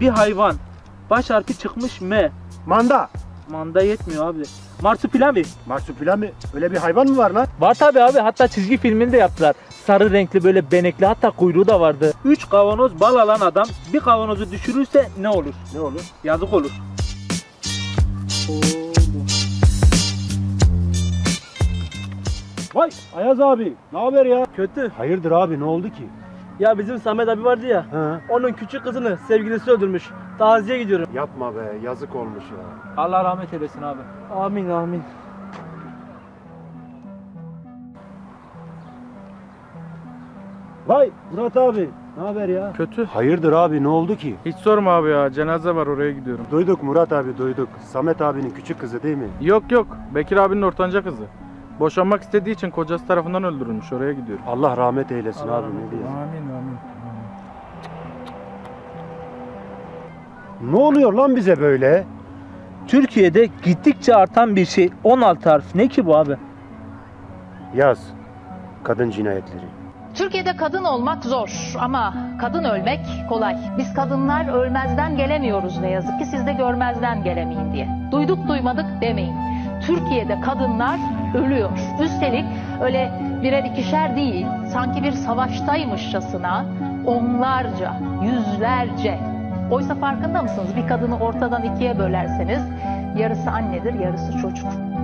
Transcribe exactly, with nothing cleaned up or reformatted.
Bir hayvan. Baş harfi çıkmış M. Manda. Manda yetmiyor abi. Marsupilami. Marsupilami. Öyle bir hayvan mı var lan? Var tabi abi. Hatta çizgi filmini de yaptılar. Sarı renkli böyle benekli, hatta kuyruğu da vardı. Üç kavanoz bal alan adam bir kavanozu düşürürse ne olur? Ne olur? Yazık olur. Vay Ayaz abi, ne haber ya? Kötü. Hayırdır abi, ne oldu ki? Ya bizim Samet abi vardı ya, ha. Onun küçük kızını sevgilisi öldürmüş. Taziye gidiyorum. Yapma be, yazık olmuş ya. Allah rahmet eylesin abi. Amin amin. Vay Murat abi, ne haber ya? Kötü. Hayırdır abi, ne oldu ki? Hiç sorma abi ya, cenaze var, oraya gidiyorum. Duyduk Murat abi, duyduk. Samet abinin küçük kızı değil mi? Yok yok, Bekir abinin ortanca kızı. Boşanmak istediği için kocası tarafından öldürülmüş, oraya gidiyorum. Allah rahmet eylesin Allah abi, ne diyeyim. Amin amin. Ne oluyor lan bize böyle? Türkiye'de gittikçe artan bir şey. on altı harf, ne ki bu abi? Yaz. Kadın cinayetleri. Türkiye'de kadın olmak zor ama kadın ölmek kolay. Biz kadınlar ölmezden gelemiyoruz ne yazık ki, siz de görmezden gelemeyin diye. Duyduk duymadık demeyin. Türkiye'de kadınlar ölüyor. Üstelik öyle birer ikişer değil, sanki bir savaştaymışçasına onlarca, yüzlerce. Oysa farkında mısınız? Bir kadını ortadan ikiye bölerseniz yarısı annedir, yarısı çocuk.